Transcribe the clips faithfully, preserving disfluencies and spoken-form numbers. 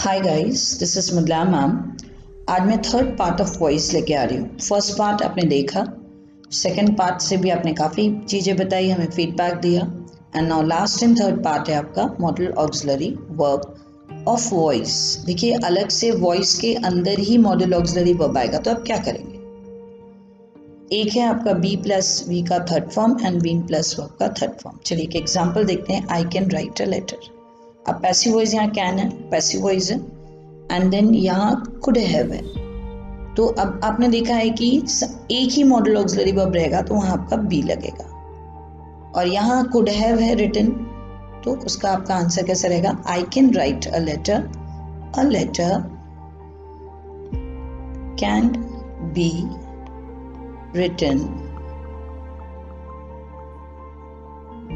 Hi guys, this is Madla ma'am. आज मैं third part of voice लेके आ रही हूँ। फर्स्ट पार्ट आपने देखा, सेकंड पार्ट से भी आपने काफ़ी चीज़ें बताई, हमें फीडबैक दिया। And now last and third part है आपका modal auxiliary verb of voice. देखिए, अलग से वॉइस के अंदर ही मॉडल ऑक्सिलरी वर्ब आएगा, तो आप क्या करेंगे। एक है आपका बी प्लस वी का third form and been plus verb का थर्ड फॉर्म। चलिए एक एग्जाम्पल देखते हैं। I can write a letter. अब पैसिव वॉइस यहाँ कैन है, पैसिव वॉइस है, एंड देन यहाँ कुड हैव है। तो अब आपने देखा है कि एक ही मॉडल ऑक्सिलरी वर्ब रहेगा, तो वहाँ आपका बी लगेगा। और यहाँ कुड हैव है रिटन, तो उसका आपका आंसर कैसा रहेगा। I can write a letter, a letter can be written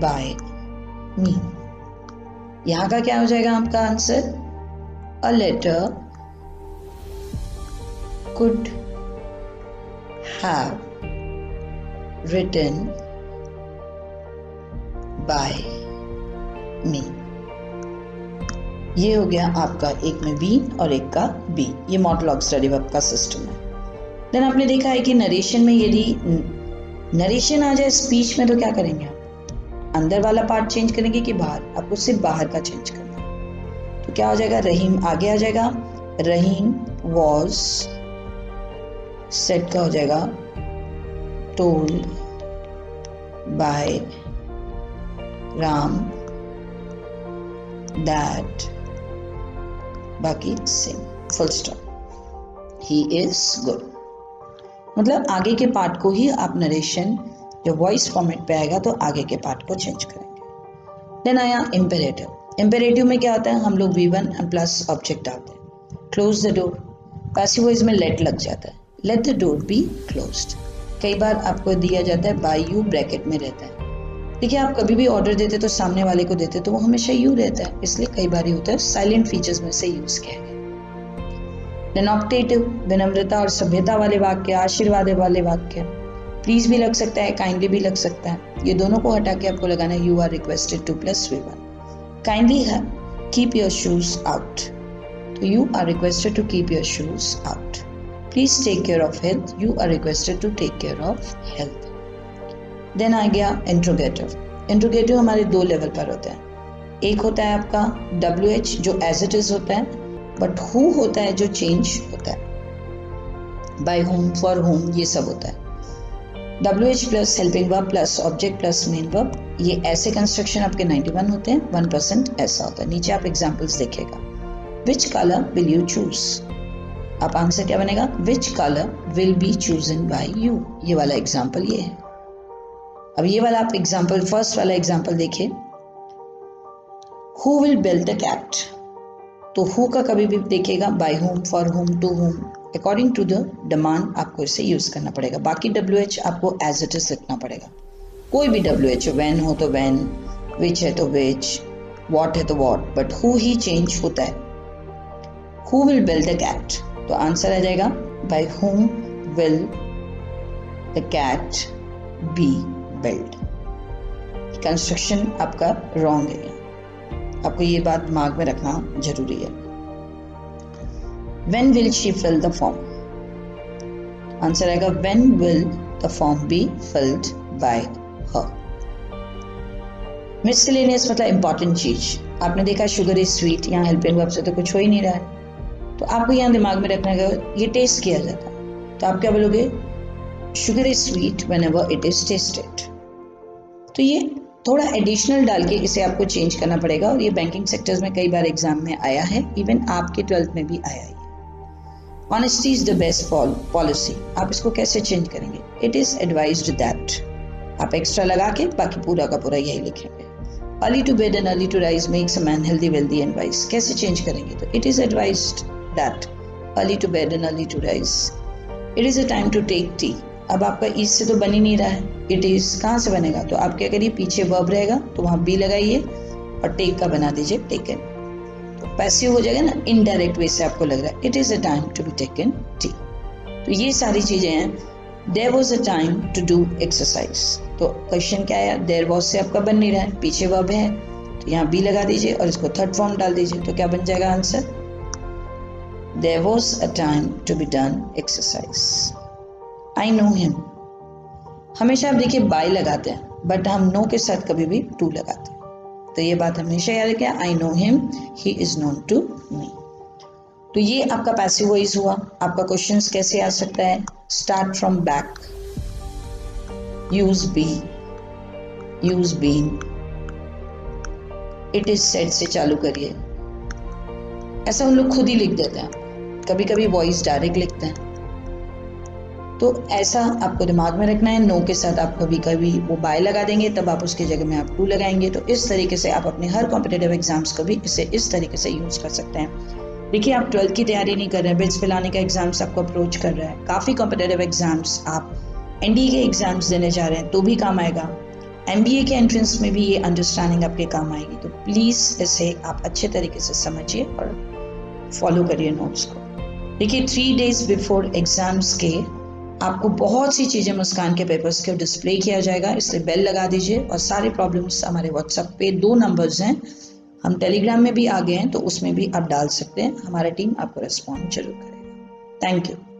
by me. यहाँ का क्या हो जाएगा आपका answer, a letter could have written by me. ये हो गया आपका एक में बी और एक का बी। ये मॉडल ऑक्सिलरी वर्ब का सिस्टम है। देन आपने देखा है कि नरेशन में यदि नरेशन आ जाए स्पीच में तो क्या करेंगे आप, अंदर वाला पार्ट चेंज करेंगे कि बाहर। आपको सिर्फ बाहर का चेंज करना है, तो क्या हो जाएगा, रहीम आगे आ जाएगा। रहीम वॉज सेट का हो जाएगा टोल्ड बाय राम दैट, बाकी same full stop, he is good. मतलब आगे के पार्ट को ही आप नरेशन जो वॉइस फॉर्मेट पे आएगा तो आगे के पार्ट को चेंज करेंगे। देन आया इम्पेरेटिव। इम्पेरेटिव में क्या होता है, हम लोग वी वन प्लस ऑब्जेक्ट डालते हैं। Close the door, passive voice में लेट लग जाता है, let the door be closed. कई बार आपको दिया जाता है बाय यू, ब्रैकेट में रहता है। देखिए, आप कभी भी ऑर्डर देते तो सामने वाले को देते तो वो हमेशा यू रहता है, इसलिए कई बार ये होता है साइलेंट फीचर्स में से यूज किया गया। देन ऑक्टेटिव, विनम्रता और सभ्यता वाले वाक्य, आशीर्वाद वाले वाक्य। प्लीज भी लग सकता है, काइंडली भी लग सकता है। ये दोनों को हटा के आपको लगाना है you are requested to plus V one. Kindly है कीप योर शूज आउट, तो you are requested to keep your shoes out. Please take care of health, you are requested to take care of health. Then आ गया interrogative. Interrogative हमारे दो level पर होते हैं। एक होता है आपका डब्ल्यू एच जो एज इट इज होता है, बट हु होता है जो चेंज होता है, बाय होम, फॉर होम, ये सब होता है। W H plus helping verb plus object plus main verb, ये ऐसे कंस्ट्रक्शन आपके नाइंटी वन होते हैं, वन परसेंट ऐसा होता है। नीचे आप एग्जाम्पल्स देखिएगा। Which colour will you choose, आप आंसर क्या बनेगा, which colour will be chosen by you. ये वाला एग्जाम्पल ये है। अब ये वाला आप एग्जाम्पल, फर्स्ट वाला एग्जाम्पल देखिए। Who will build the cat, तो हु का कभी भी देखिएगा by whom, for whom, to whom, according to the demand आपको इसे यूज करना पड़ेगा। बाकी डब्ल्यू एच आपको एज इट इज लिखना पड़ेगा। कोई भी डब्ल्यू एच, वैन हो तो वैन, विच है तो विच, वॉट है तो वॉट, बट हु ही चेंज होता है। Who will build the cat, तो आंसर आ जाएगा by whom will the cat be build. Construction आपका रॉन्ग है, आपको ये बात दिमाग में रखना जरूरी है। When will she fill the form? Answer आएगा when will the form be filled by her? Miscellaneous मतलब important चीज। आपने देखा sugar is sweet, यहाँ helping verb से तो कुछ हो ही नहीं रहा है, तो आपको यहाँ दिमाग में रखना है ये टेस्ट किया जाता है, तो आप क्या बोलोगे, sugar is sweet whenever it is tasted। तो ये थोड़ा एडिशनल डाल के इसे आपको चेंज करना पड़ेगा, और ये बैंकिंग सेक्टर्स में कई बार एग्जाम में आया है, इवन आपके ट्वेल्थ में भी आया है। Honesty is the best policy, आप इसको कैसे चेंज करेंगे, इट इज एडवाइज्ड दैट, आप एक्स्ट्रा लगा के बाकी पूरा का पूरा यही लिखेंगे। Early to bed and early to rise makes a man healthy wealthy and wise, कैसे चेंज करेंगे, तो it is advised that early to bed and early to rise. It is a time to take tea, अब आपका is से तो बन ही नहीं रहा है, इट इज कहाँ से बनेगा, तो आप क्या करिए, पीछे वर्ब रहेगा तो वहाँ बी लगाइए और टेक का बना दीजिए टेकन, पैसिव हो जाएगा ना। इनडायरेक्ट वे से आपको लग रहा है, it is a time to be taken tea, तो ये सारी चीजें हैं। There was a time to do exercise, तो क्वेश्चन क्या आया, देयर वाज से आपका बन नहीं रहा है, पीछे वर्ब है, तो यहाँ बी लगा दीजिए और इसको थर्ड फॉर्म डाल दीजिए, तो क्या बन जाएगा answer, There was a time to be done exercise. I know him. हमेशा आप देखिए by लगाते हैं, but हम know के साथ कभी भी to लगाते हैं. तो ये बात हमेशा याद रखिए. I know him. He is known to me. तो ये आपका पैसिव वॉइस हुआ. आपका क्वेश्चंस कैसे आ सकता है? Start from back. Use be. Use been. It is said से चालू करिए. ऐसा हम लोग खुद ही लिख देते हैं, कभी कभी वॉइस डायरेक्ट लिखते हैं. तो ऐसा आपको दिमाग में रखना है. नो के साथ आप कभी कभी वो बाय लगा देंगे, तब आप उसकी जगह में आप टू लगाएंगे. तो इस तरीके से आप अपने हर कॉम्पिटिटिव एग्जाम्स को भी इसे इस तरीके से यूज कर सकते हैं. देखिए, आप ट्वेल्थ की तैयारी नहीं कर रहे हैं, बिट्स पिलाने का एग्जाम्स आपको अप्रोच कर रहा है. काफ़ी कॉम्पिटिटिव एग्जाम्स आप एनडीए के एग्जाम्स देने जा रहे हैं, तो भी काम आएगा. एमबीए के एंट्रेंस में भी ये अंडरस्टैंडिंग आपके काम आएगी. तो प्लीज़ इसे आप अच्छे तरीके से समझिए और फॉलो करिए नोट्स को. देखिए, थ्री डेज बिफोर एग्ज़ाम्स के आपको बहुत सी चीज़ें मुस्कान के पेपर्स के डिस्प्ले किया जाएगा, इसलिए बेल लगा दीजिए. और सारे प्रॉब्लम्स हमारे व्हाट्सएप पे दो नंबर्स हैं, हम टेलीग्राम में भी आ गए हैं, तो उसमें भी आप डाल सकते हैं. हमारा टीम आपको रिस्पॉन्ड जरूर करेगा. Thank you.